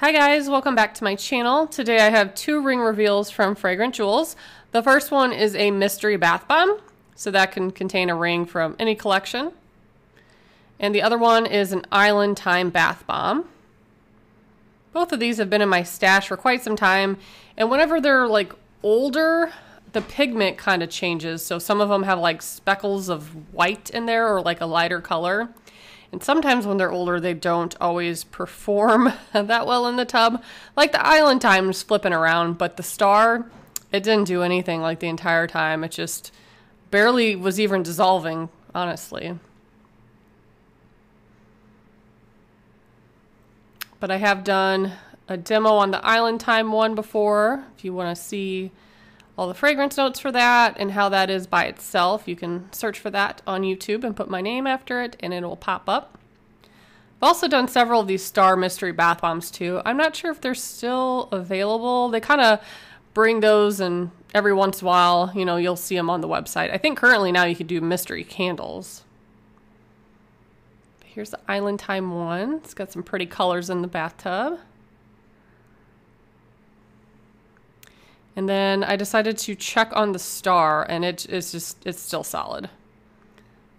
Hi guys, welcome back to my channel. Today I have two ring reveals from Fragrant Jewels. The first one is a mystery bath bomb, so that can contain a ring from any collection. And the other one is an Island Time bath bomb. Both of these have been in my stash for quite some time, and whenever they're like older, the pigment kind of changes. So some of them have like speckles of white in there or like a lighter color. And sometimes when they're older, they don't always perform that well in the tub. Like the Island Time's flipping around, but the star, it didn't do anything like the entire time. It just barely was even dissolving, honestly. But I have done a demo on the Island Time one before. If you want to see all the fragrance notes for that and how that is by itself, you can search for that on YouTube and put my name after it and it will pop up. I've also done several of these star mystery bath bombs too. I'm not sure if they're still available. They kind of bring those and every once in a while, you know, you'll see them on the website. I think currently now you could do mystery candles. Here's the Island Time one. It's got some pretty colors in the bathtub. And then I decided to check on the star, and it's still solid.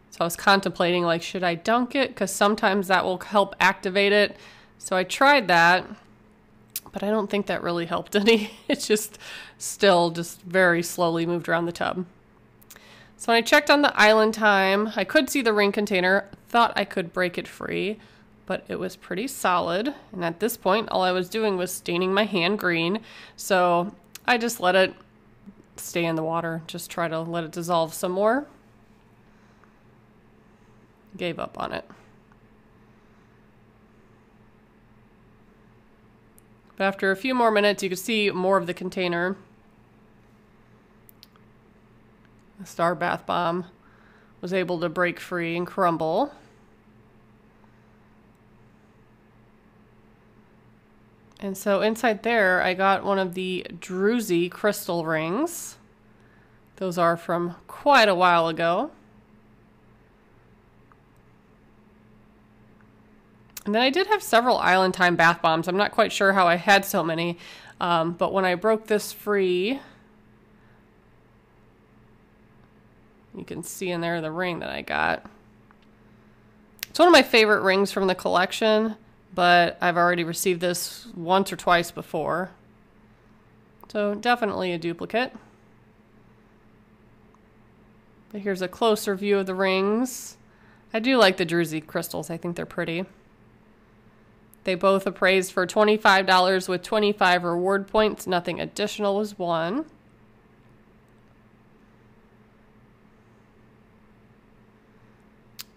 So I was contemplating, like, should I dunk it? Because sometimes that will help activate it. So I tried that, but I don't think that really helped any. It just still just very slowly moved around the tub. So when I checked on the Island Time, I could see the ring container, thought I could break it free, but it was pretty solid. And at this point, all I was doing was staining my hand green. So I just let it stay in the water, just try to let it dissolve some more. Gave up on it. But after a few more minutes, you could see more of the container. The star bath bomb was able to break free and crumble. And so inside there, I got one of the Druzy crystal rings. Those are from quite a while ago. And then I did have several Island Time bath bombs. I'm not quite sure how I had so many, but when I broke this free, you can see in there the ring that I got. It's one of my favorite rings from the collection, but I've already received this once or twice before. So definitely a duplicate. But here's a closer view of the rings. I do like the Druzy crystals. I think they're pretty. They both appraised for $25 with 25 reward points. Nothing additional was won.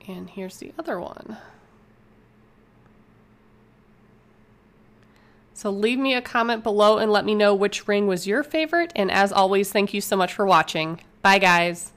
And here's the other one. So leave me a comment below and let me know which ring was your favorite. And as always, thank you so much for watching. Bye, guys.